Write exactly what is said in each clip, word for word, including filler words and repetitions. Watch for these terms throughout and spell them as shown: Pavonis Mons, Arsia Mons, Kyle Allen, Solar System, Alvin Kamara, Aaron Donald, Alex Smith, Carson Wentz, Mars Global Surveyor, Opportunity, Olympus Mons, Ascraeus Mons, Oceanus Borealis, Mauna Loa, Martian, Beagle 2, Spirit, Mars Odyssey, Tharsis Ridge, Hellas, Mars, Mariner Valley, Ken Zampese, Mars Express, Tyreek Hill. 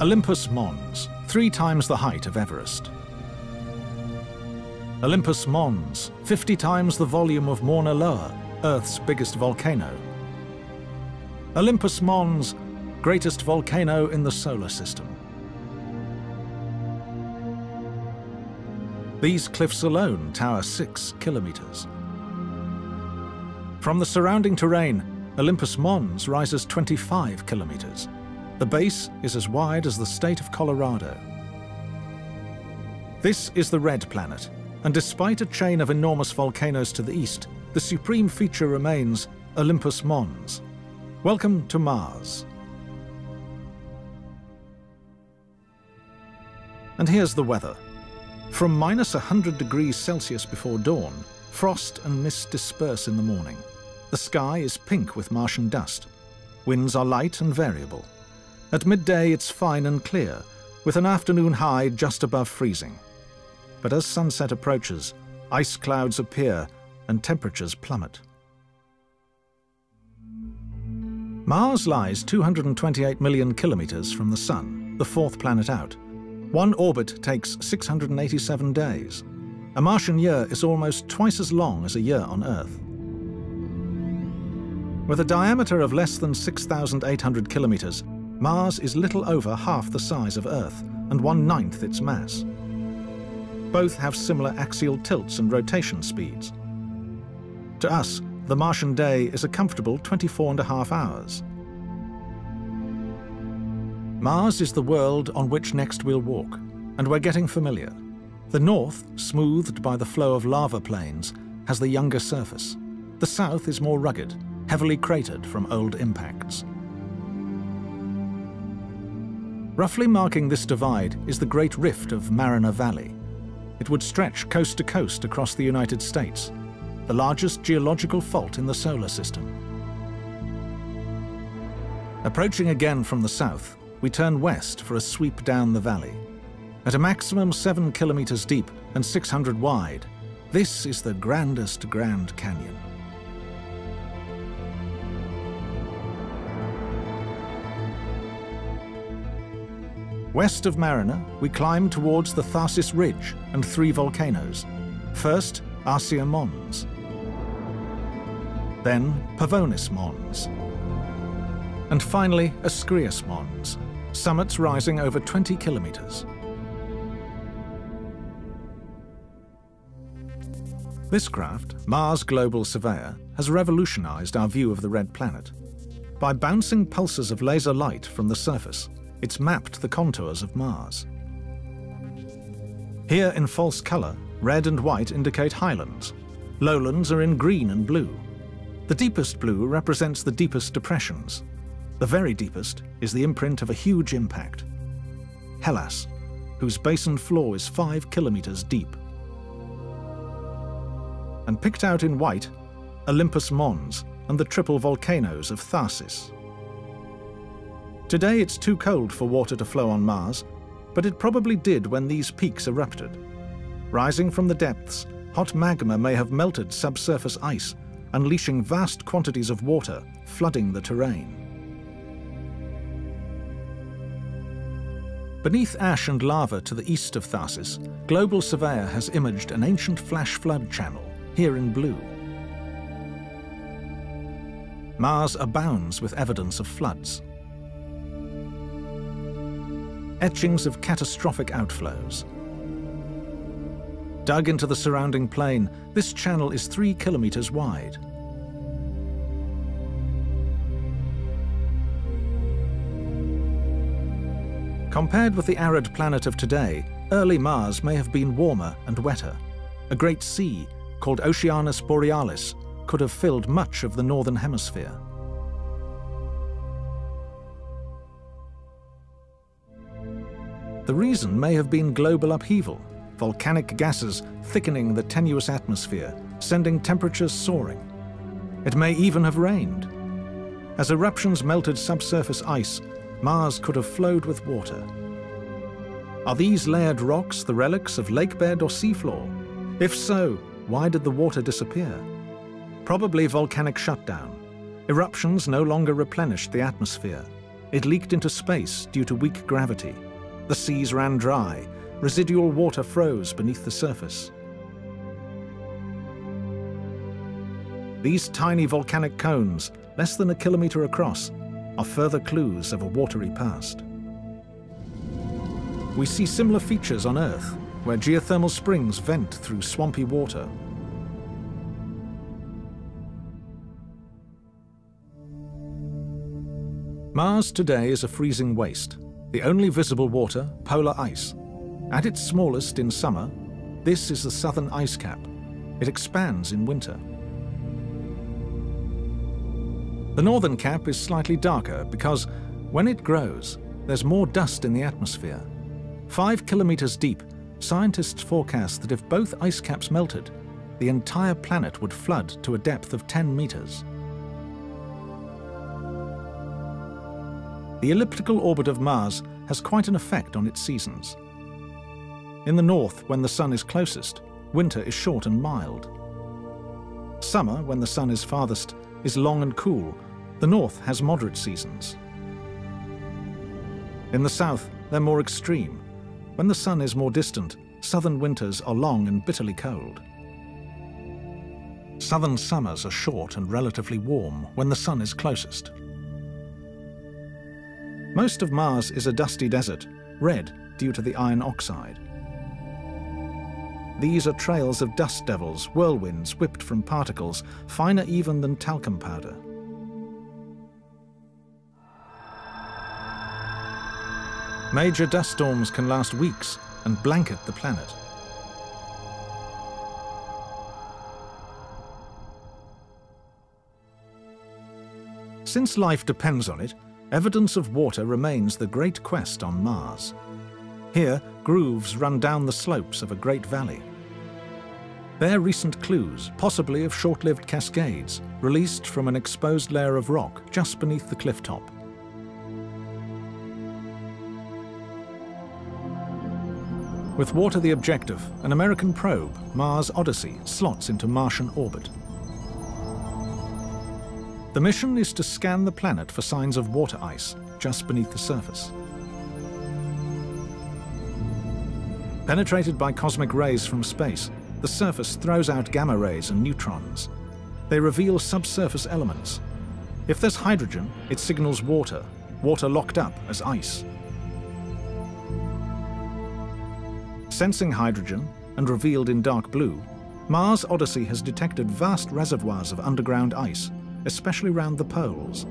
Olympus Mons, three times the height of Everest. Olympus Mons, fifty times the volume of Mauna Loa, Earth's biggest volcano. Olympus Mons, greatest volcano in the solar system. These cliffs alone tower six kilometers. From the surrounding terrain, Olympus Mons rises twenty-five kilometers. The base is as wide as the state of Colorado. This is the Red Planet. And despite a chain of enormous volcanoes to the east, the supreme feature remains Olympus Mons. Welcome to Mars. And here's the weather. From minus one hundred degrees Celsius before dawn, frost and mist disperse in the morning. The sky is pink with Martian dust. Winds are light and variable. At midday, it's fine and clear, with an afternoon high just above freezing. But as sunset approaches, ice clouds appear and temperatures plummet. Mars lies two hundred twenty-eight million kilometers from the Sun, the fourth planet out. One orbit takes six hundred eighty-seven days. A Martian year is almost twice as long as a year on Earth. With a diameter of less than six thousand eight hundred kilometers, Mars is little over half the size of Earth and one-ninth its mass. Both have similar axial tilts and rotation speeds. To us, the Martian day is a comfortable twenty-four and a half hours. Mars is the world on which next we'll walk, and we're getting familiar. The north, smoothed by the flow of lava plains, has the younger surface. The south is more rugged, heavily cratered from old impacts. Roughly marking this divide is the Great Rift of Mariner Valley. It would stretch coast to coast across the United States, the largest geological fault in the solar system. Approaching again from the south, we turn west for a sweep down the valley. At a maximum seven kilometers deep and six hundred wide, this is the grandest Grand Canyon. West of Mariner, we climb towards the Tharsis Ridge and three volcanoes. First, Arsia Mons. Then, Pavonis Mons. And finally, Ascraeus Mons, summits rising over twenty kilometers. This craft, Mars Global Surveyor, has revolutionized our view of the Red Planet. By bouncing pulses of laser light from the surface, it's mapped the contours of Mars. Here in false color, red and white indicate highlands. Lowlands are in green and blue. The deepest blue represents the deepest depressions. The very deepest is the imprint of a huge impact. Hellas, whose basin floor is five kilometers deep. And picked out in white, Olympus Mons and the triple volcanoes of Tharsis. Today, it's too cold for water to flow on Mars, but it probably did when these peaks erupted. Rising from the depths, hot magma may have melted subsurface ice, unleashing vast quantities of water, flooding the terrain. Beneath ash and lava to the east of Tharsis, Global Surveyor has imaged an ancient flash flood channel, here in blue. Mars abounds with evidence of floods. Etchings of catastrophic outflows. Dug into the surrounding plain, this channel is three kilometers wide. Compared with the arid planet of today, early Mars may have been warmer and wetter. A great sea, called Oceanus Borealis, could have filled much of the northern hemisphere. The reason may have been global upheaval, volcanic gases thickening the tenuous atmosphere, sending temperatures soaring. It may even have rained. As eruptions melted subsurface ice, Mars could have flowed with water. Are these layered rocks the relics of lakebed or seafloor? If so, why did the water disappear? Probably volcanic shutdown. Eruptions no longer replenished the atmosphere. It leaked into space due to weak gravity. The seas ran dry. Residual water froze beneath the surface. These tiny volcanic cones, less than a kilometer across, are further clues of a watery past. We see similar features on Earth, where geothermal springs vent through swampy water. Mars today is a freezing waste, the only visible water, polar ice. At its smallest in summer, this is the southern ice cap. It expands in winter. The northern cap is slightly darker because when it grows, there's more dust in the atmosphere. Five kilometers deep, scientists forecast that if both ice caps melted, the entire planet would flood to a depth of ten meters. The elliptical orbit of Mars has quite an effect on its seasons. In the north, when the sun is closest, winter is short and mild. Summer, when the sun is farthest, is long and cool. The north has moderate seasons. In the south, they're more extreme. When the sun is more distant, southern winters are long and bitterly cold. Southern summers are short and relatively warm when the sun is closest. Most of Mars is a dusty desert, red due to the iron oxide. These are trails of dust devils, whirlwinds whipped from particles, finer even than talcum powder. Major dust storms can last weeks and blanket the planet. Since life depends on it, evidence of water remains the great quest on Mars. Here, grooves run down the slopes of a great valley. They're recent clues, possibly of short-lived cascades, released from an exposed layer of rock just beneath the cliff top. With water the objective, an American probe, Mars Odyssey, slots into Martian orbit. The mission is to scan the planet for signs of water ice just beneath the surface. Penetrated by cosmic rays from space, the surface throws out gamma rays and neutrons. They reveal subsurface elements. If there's hydrogen, it signals water, water locked up as ice. Sensing hydrogen, and revealed in dark blue, Mars Odyssey has detected vast reservoirs of underground ice, especially around the poles.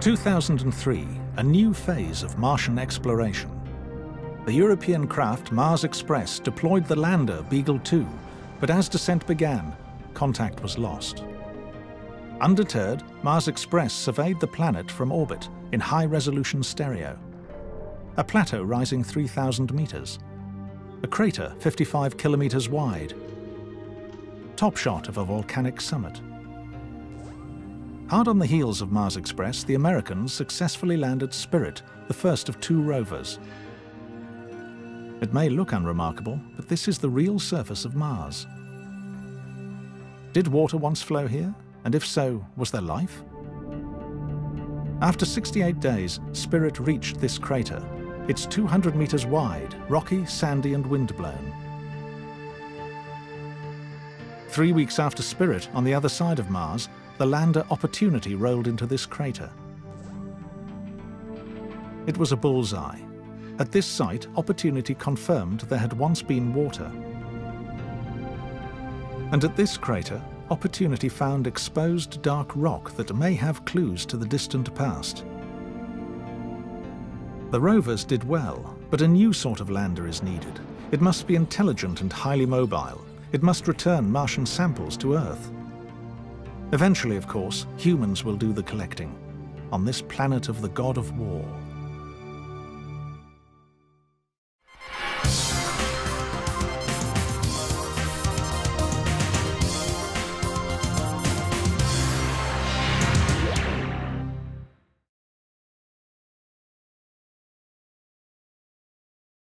two thousand three, a new phase of Martian exploration. The European craft Mars Express deployed the lander Beagle two, but as descent began, contact was lost. Undeterred, Mars Express surveyed the planet from orbit in high-resolution stereo. A plateau rising three thousand meters. A crater fifty-five kilometers wide. Top shot of a volcanic summit. Hard on the heels of Mars Express, the Americans successfully landed Spirit, the first of two rovers. It may look unremarkable, but this is the real surface of Mars. Did water once flow here? And if so, was there life? After sixty-eight days, Spirit reached this crater. It's two hundred meters wide, rocky, sandy, and windblown. Three weeks after Spirit, on the other side of Mars, the lander Opportunity rolled into this crater. It was a bullseye. At this site, Opportunity confirmed there had once been water. And at this crater, Opportunity found exposed dark rock that may have clues to the distant past. The rovers did well, but a new sort of lander is needed. It must be intelligent and highly mobile. It must return Martian samples to Earth. Eventually, of course, humans will do the collecting on this planet of the god of war.